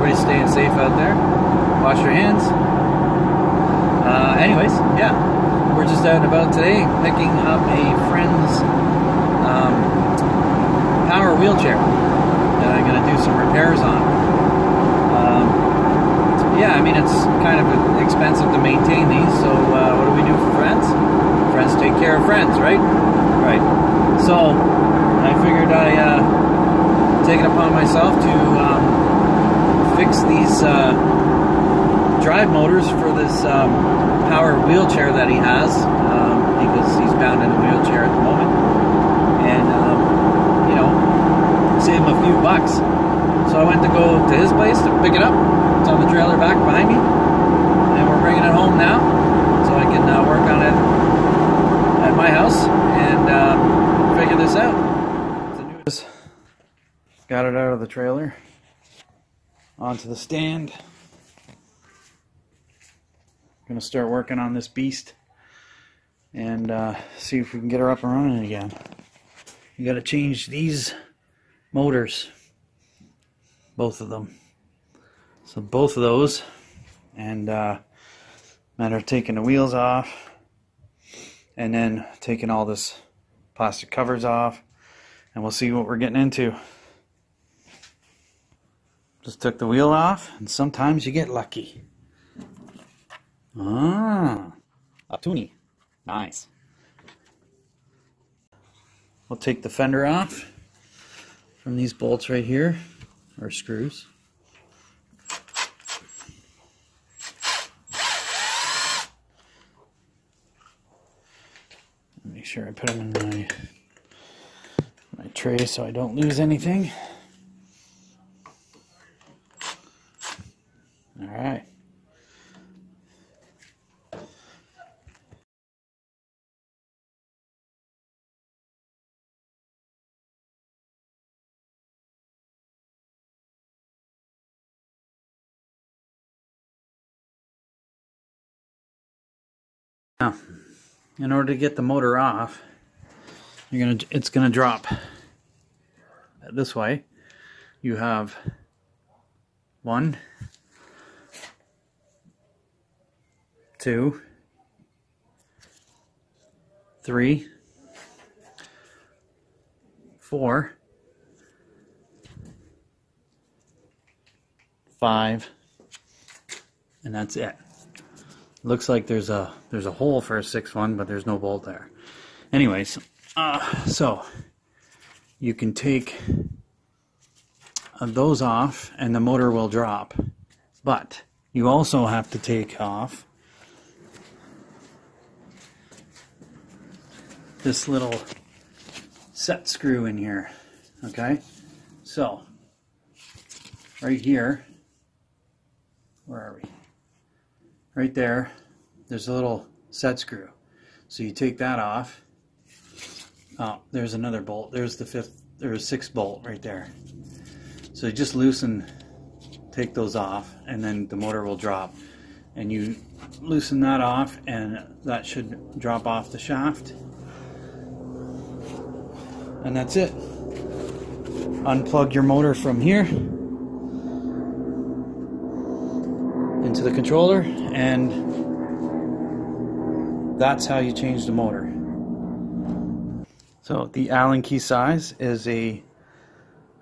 everybody's staying safe out there. Wash your hands. Anyways, yeah, we're just out and about today picking up a friend's power wheelchair that I'm going to do some repairs on. Yeah, I mean, it's kind of expensive to maintain these, so what do we do for friends? Friends take care of friends, right? Right. So I figured I take it upon myself to fix these drive motors for this power wheelchair that he has, because he's bound in a wheelchair at the moment, and you know, save him a few bucks. So I went to go to his place to pick it up. It's on the trailer back behind me, and we're bringing it home now, so I can work on it at my house and figure this out. Got it out of the trailer, onto the stand. I'm gonna start working on this beast and see if we can get her up and running again. You gotta change these motors, both of them. So both of those, and matter of taking the wheels off and then taking all this plastic covers off, and we'll see what we're getting into. Just took the wheel off, and sometimes you get lucky. Ah, a toonie. Nice. We'll take the fender off from these bolts right here, or screws. Make sure I put them in my tray so I don't lose anything. All right. Now, in order to get the motor off, it's gonna drop this way. You have one, 2, 3, 4, 5, and that's it. Looks like there's a hole for a 6-1, but there's no bolt there. Anyways, so you can take those off, and the motor will drop. But you also have to take off this little set screw in here, okay? So, right here, where are we? Right there, there's a little set screw. So you take that off. Oh, there's another bolt. There's the sixth bolt right there. So you just loosen, take those off, and then the motor will drop. And you loosen that off, and that should drop off the shaft. And that's it. Unplug your motor from here into the controller, and that's how you change the motor. So the Allen key size is a,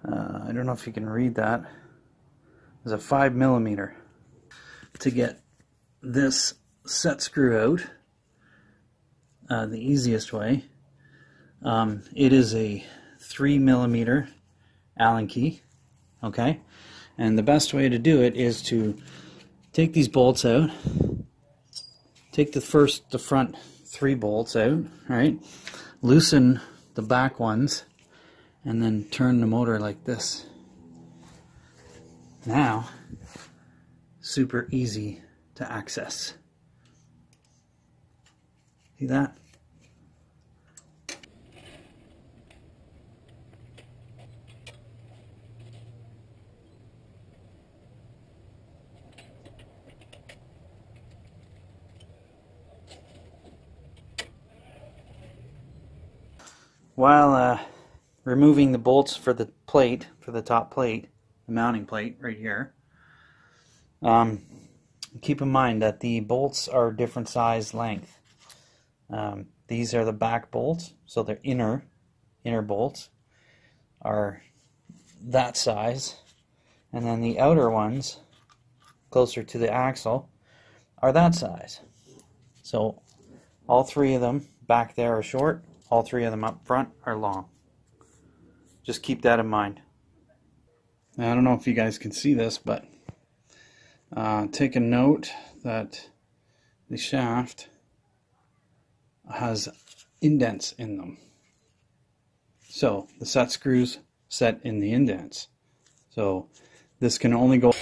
I don't know if you can read that, is a 5mm. To get this set screw out, the easiest way, it is a 3mm Allen key, okay? And the best way to do it is to take these bolts out, take the front 3 bolts out, right? Loosen the back ones, and then turn the motor like this. Now, super easy to access. See that? While removing the bolts for the top plate, the mounting plate right here, Keep in mind that the bolts are different size length. These are the back bolts, so they're inner bolts are that size, and then the outer ones closer to the axle are that size. So all three of them back there are short, all three of them up front are long. Just keep that in mind. Now, I don't know if you guys can see this, but take a note that the shaft has indents in them. So the set screws set in the indents. So this can only go...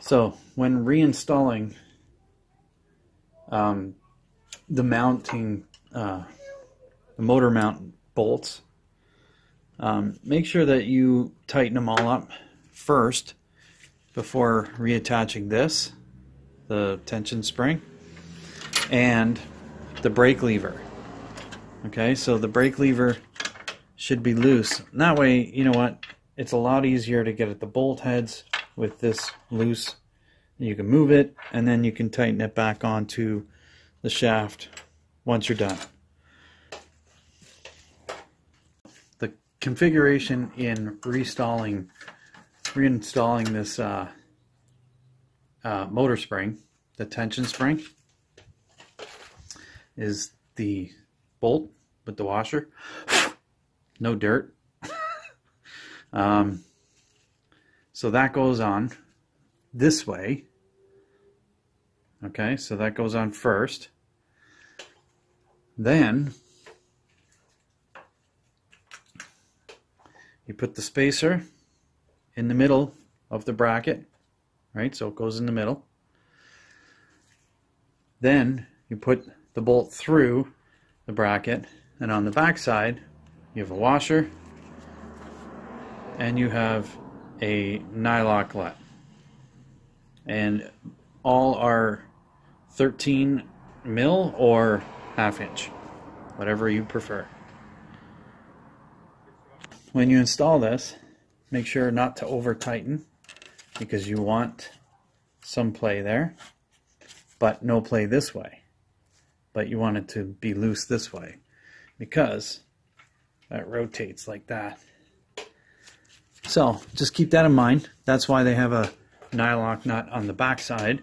So when reinstalling the mounting, the motor mount bolts, make sure that you tighten them all up first before reattaching this, the tension spring, and the brake lever. Okay, so the brake lever should be loose. And that way, you know what, it's a lot easier to get at the bolt heads with this loose. You can move it, and then you can tighten it back onto the shaft once you're done. The configuration in reinstalling this motor spring, the tension spring, is the bolt with the washer. No dirt. So that goes on this way. Okay, so that goes on first. Then you put the spacer in the middle of the bracket, right? So it goes in the middle. Then you put the bolt through the bracket, and on the back side you have a washer and you have a nylock nut, and all are 13 mil or ½ inch, whatever you prefer. When you install this, make sure not to over tighten, because you want some play there but no play this way, but you want it to be loose this way because that rotates like that. So just keep that in mind. That's why they have a nylock nut on the back side,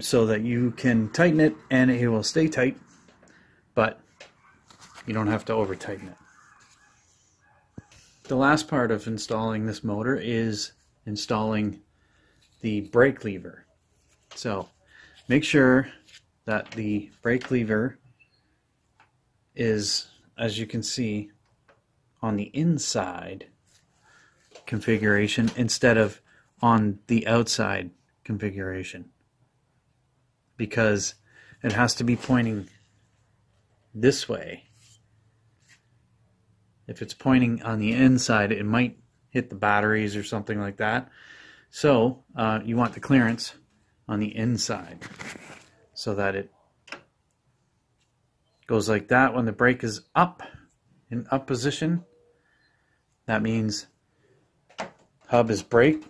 so that you can tighten it and it will stay tight, but you don't have to over tighten it. The last part of installing this motor is installing the brake lever. So make sure that the brake lever is, as you can see, on the inside configuration instead of on the outside configuration, because it has to be pointing this way. If it's pointing on the inside, it might hit the batteries or something like that. So you want the clearance on the inside so that it goes like that when the brake is up, in up position. That means hub is brake,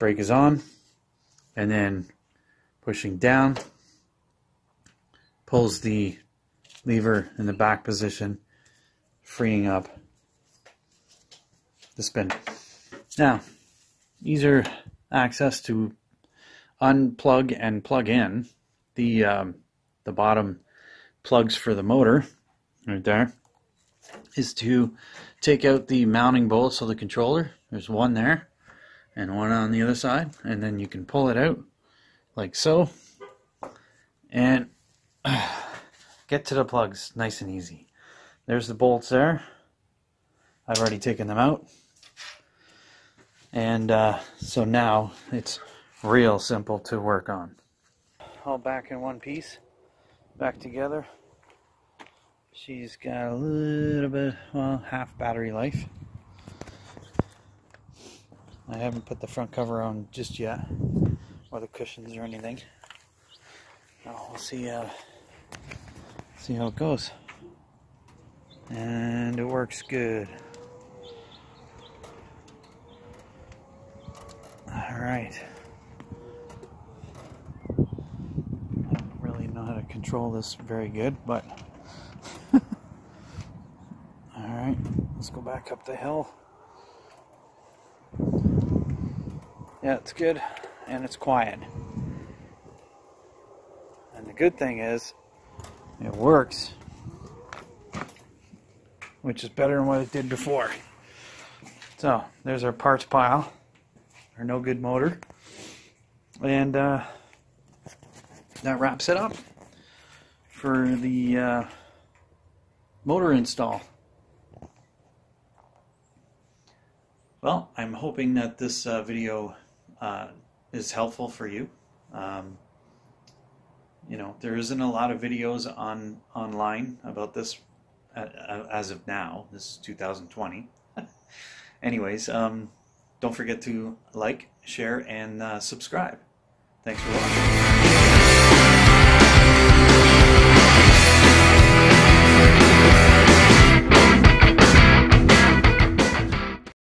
brake is on, and then pushing down pulls the lever in the back position, freeing up the spindle. Now, easier access to unplug and plug in the bottom plugs for the motor right there is to take out the mounting bolt, so the controller, there's one there and one on the other side, and then you can pull it out like so and get to the plugs nice and easy. There's the bolts there. I've already taken them out, and so now it's real simple to work on. All back in one piece, back together. She's got a little bit, well, half battery life. I haven't put the front cover on just yet, or the cushions or anything. Now we'll see how it goes. And it works good. Alright. I don't really know how to control this very good, but alright, let's go back up the hill. Yeah, it's good and it's quiet. And the good thing is it works, which is better than what it did before. So there's our parts pile, our no good motor, and that wraps it up for the motor install. Well, I'm hoping that this video is helpful for you. You know, there isn't a lot of videos online about this as of now. This is 2020. Anyways, don't forget to like, share, and subscribe. Thanks for watching.